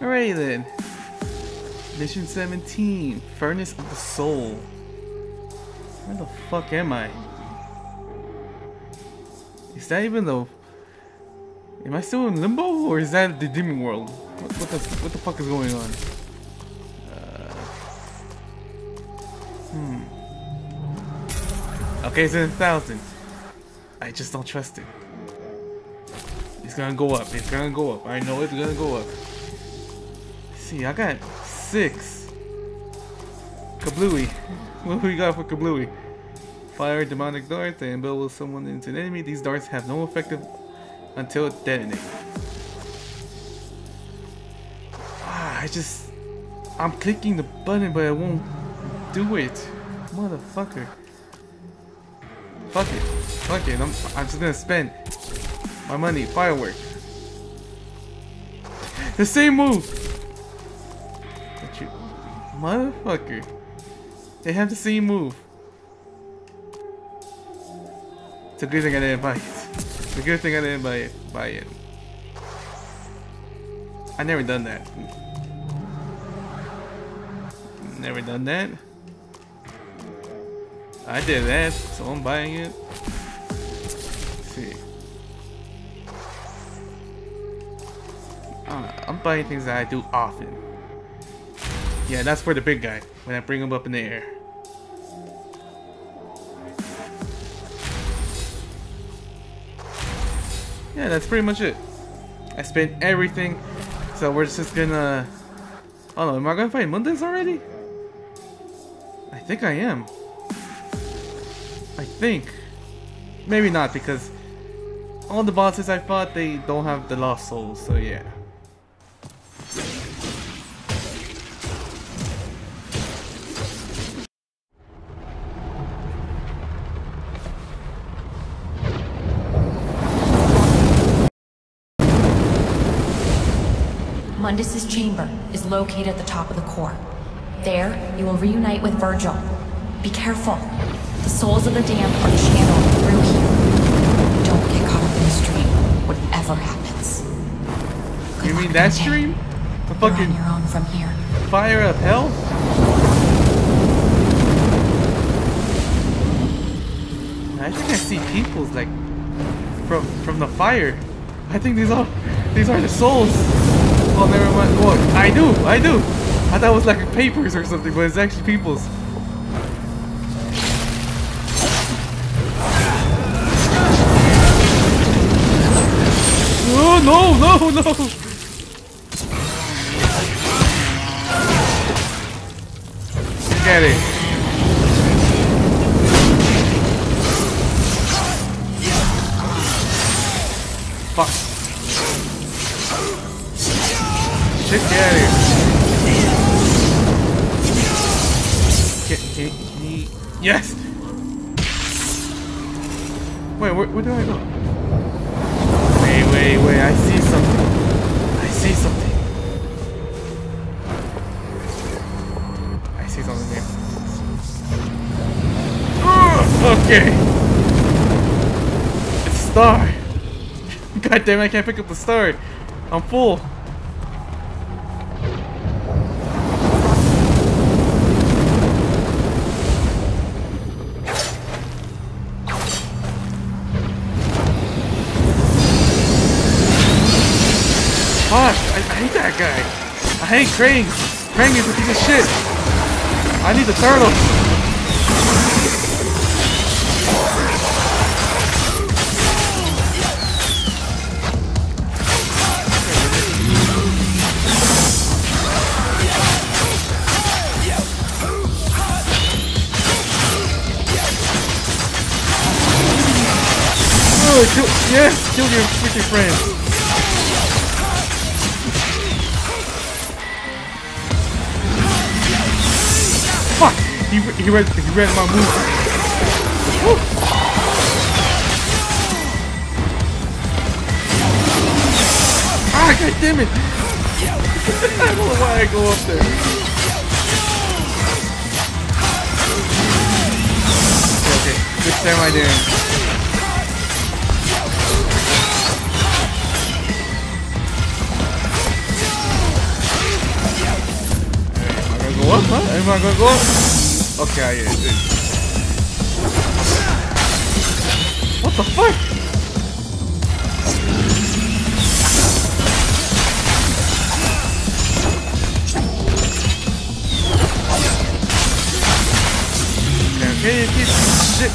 Alrighty then. Mission 17, Furnace of the Soul. Where the fuck am I? Is that even the... Am I still in limbo, or is that the demon world? What the fuck is going on? Okay, it's in 1,000. I just don't trust it. It's gonna go up. It's gonna go up. I know it's gonna go up. Let's see, I got 6. Kablooey. What do we got for Kablooey? Fire demonic dart that embeddles someone into an enemy. These darts have no effect until it detonates. Ah, I'm clicking the button, but I won't do it. Motherfucker. Fuck it. Fuck it. I'm just gonna spend my money. Firework. The same move. That you, motherfucker. They have the same move. It's a good thing I didn't buy it. It's a good thing I didn't buy it. I never done that. Never done that. I did that, so I'm buying it. Let's see. I'm buying things that I do often. Yeah, that's for the big guy, when I bring him up in the air. Yeah, that's pretty much it. I spent everything, so we're just gonna... Oh no, am I gonna fight Mundus already? I think I am. I think. Maybe not, because all the bosses I fought, they don't have the lost souls, so yeah. Mundus's chamber is located at the top of the core. There, you will reunite with Virgil. Be careful. The souls of the damned are channeled through here. Don't get caught up in the stream, whatever happens. You mean that stream? The fucking... You're on your own from here. Fire of hell? I think I see peoples like from the fire. I think these are the souls. Oh, never mind. Oh, I do. I thought it was like papers or something, but it's actually peoples. Oh, no! Look at it. Fuck. Shit, get out of here. Get. Yes! Wait, where do I go? Wait, I see something. I see something here. Okay. It's a star. God damn it, I can't pick up the star. I'm full. Hey, Krang! Krang is a piece of shit! I need the turtle! Oh, yes! Kill your freaking friends! He read my move. Woo. Ah, god damn it! I don't know why I go up there. Okay, good time I did. What? Am I gonna go? Okay, yeah, dude. What the fuck? Now can you get shit?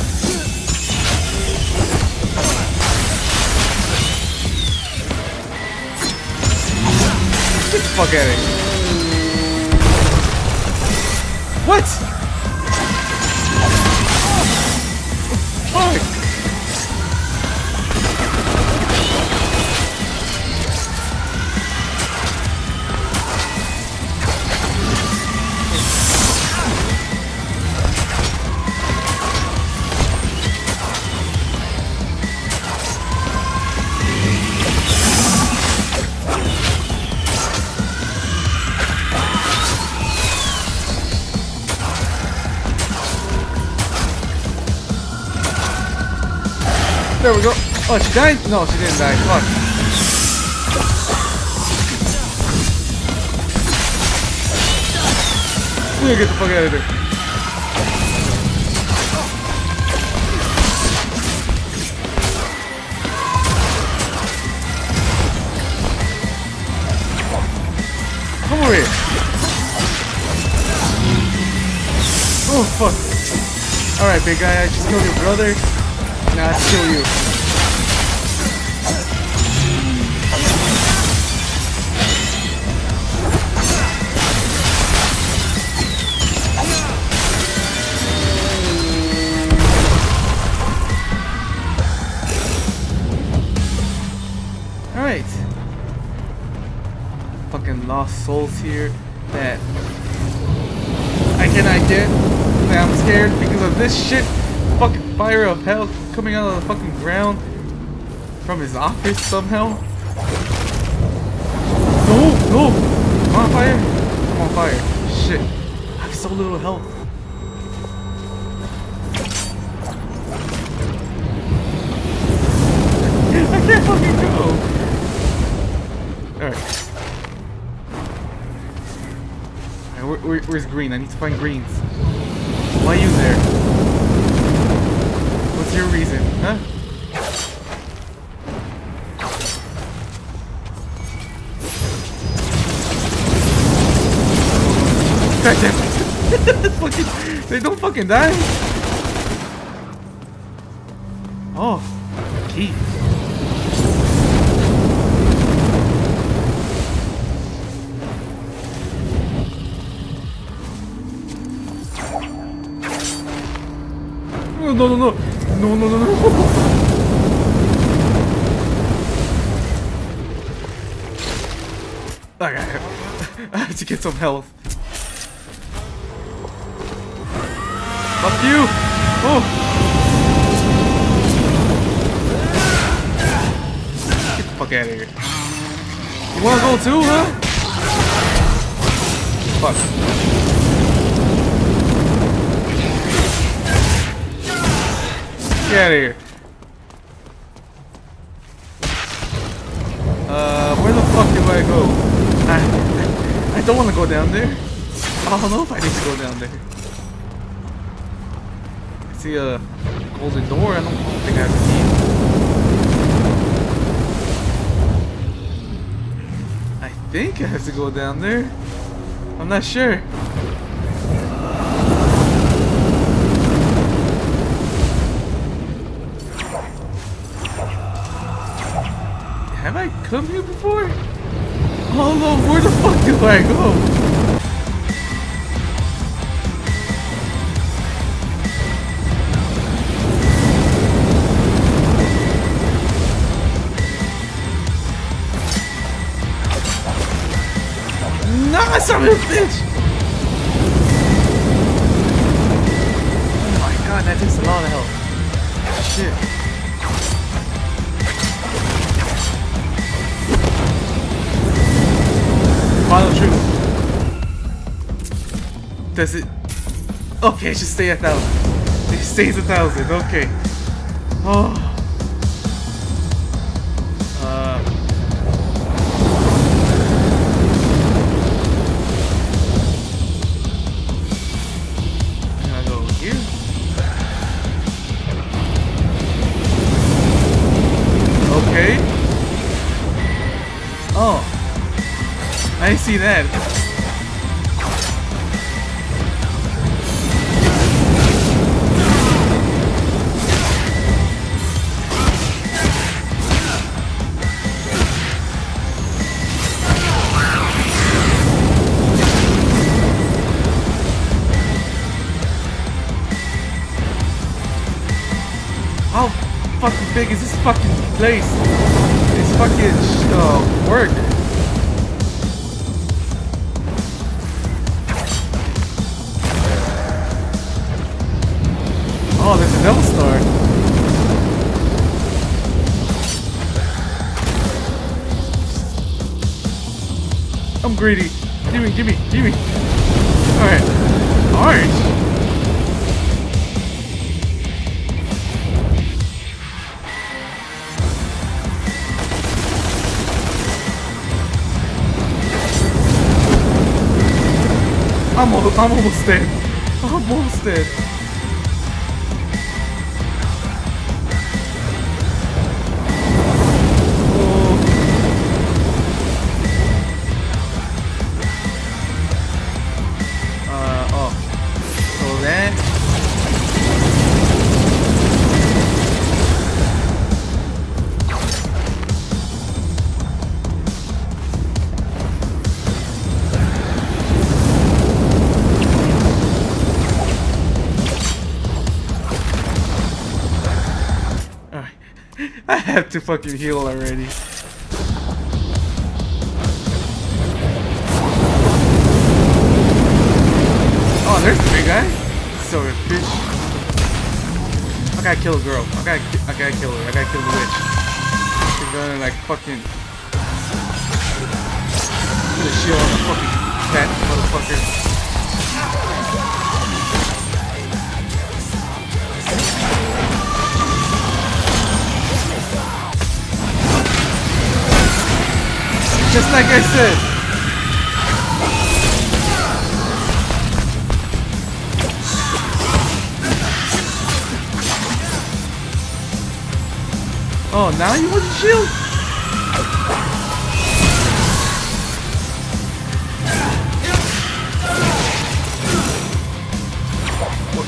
Get the fuck out of here. What? Oh, fuck! There we go. Oh, she died? No, she didn't die. Fuck. We gotta get the fuck out of here. Come over here. Oh, fuck. Alright, big guy. I just killed your brother. Nah, I'll kill you. Alright. Fucking lost souls here that I cannot get. Now I'm scared because of this shit. Fucking fire of hell coming out of the fucking ground from his office somehow. No, I'm on fire. I'm on fire. Shit, I have so little health. I can't fucking go. Alright. Where's green? I need to find greens. Why are you there? Your reason, huh? God damn it. Fucking, they don't fucking die. Oh, key. No. Okay, I have to get some health. Fuck you! Oh! Get the fuck out of here. You wanna go too, huh? Fuck. Get out of here. Where the fuck do I go? I don't want to go down there. I don't know if I need to go down there. I see a golden door. I don't think I have a key. I think I have to go down there. I'm not sure. Have I come here before? Oh no, where the fuck do I go? No, I saw this bitch! Oh my god, that takes a lot of health. Shit. Final truth. Does it? Okay, it should stay 1,000. It stays 1,000. Okay. Oh. I didn't see that. How fucking big is this fucking place? This fucking work. Oh, there's a Devil Star. I'm greedy. Gimme, gimme, gimme. Alright. Orange. I'm almost dead. I'm almost dead. I have to fucking heal already. Oh, there's the big guy. Silver fish. I gotta kill a girl. I gotta kill her. I gotta kill the witch. She's gonna like fucking put a shield on the fucking fat motherfucker. Just like I said. Oh, now you want to shield?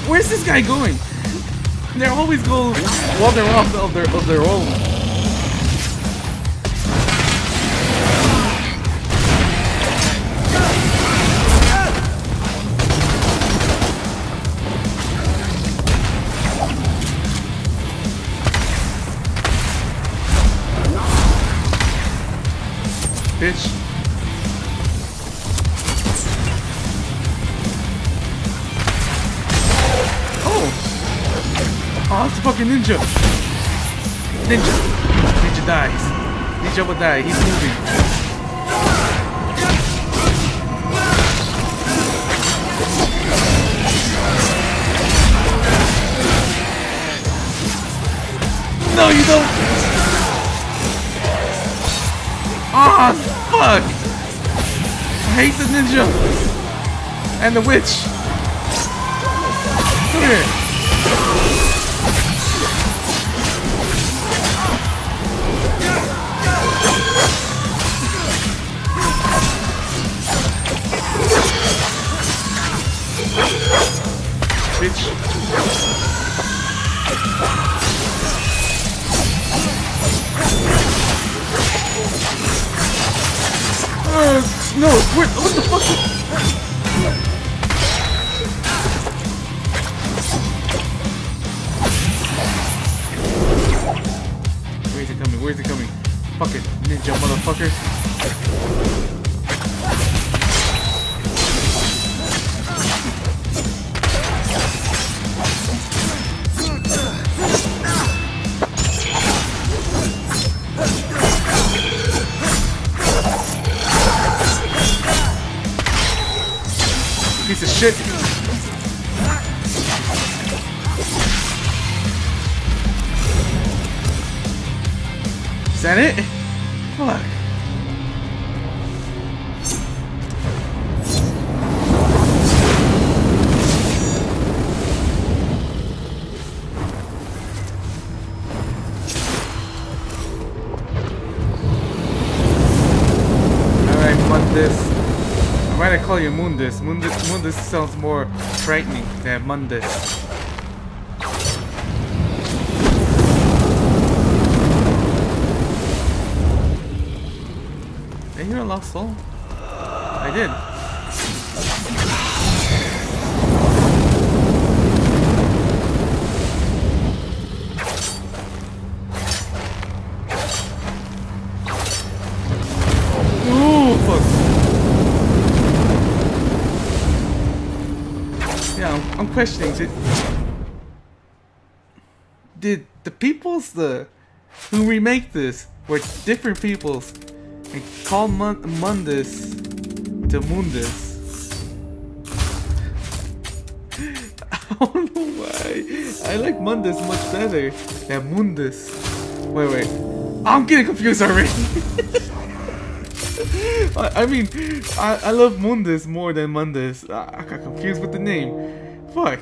Where's this guy going? They're always going while they're off of their own. Bitch. Oh! Oh, that's a fucking ninja! Ninja! Ninja dies. Ninja will die. He's moving. No, you don't! Ah! Oh, fuck! I hate the ninja! And the witch! Come here! Bitch! No, what the fuck? Where's it coming? Where's it coming? Fuck it, ninja motherfucker. Piece of shit. Is that it? Fuck. Alright, Krang, Mundus. Why might I call you Mundus? Mundus sounds more frightening than Mundus. Did I hear a lost soul? I did. I'm questioning, did the peoples who remake this were different peoples and call Mundus to Mundus? I don't know why. I like Mundus much better than Mundus. Wait. I'm getting confused already. I mean, I love Mundus more than Mundus. I got confused with the name. Fuck.